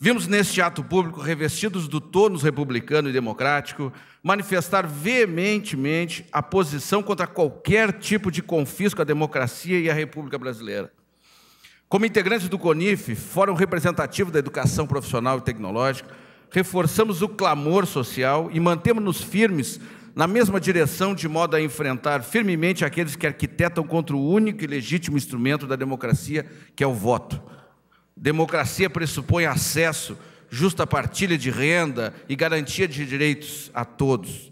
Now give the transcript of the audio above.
Vimos neste ato público, revestidos do tônus republicano e democrático, manifestar veementemente a posição contra qualquer tipo de confisco à democracia e à República Brasileira. Como integrantes do CONIF, Fórum Representativo da Educação Profissional e Tecnológica, reforçamos o clamor social e mantemos-nos firmes na mesma direção, de modo a enfrentar firmemente aqueles que arquitetam contra o único e legítimo instrumento da democracia, que é o voto. Democracia pressupõe acesso, justa partilha de renda e garantia de direitos a todos.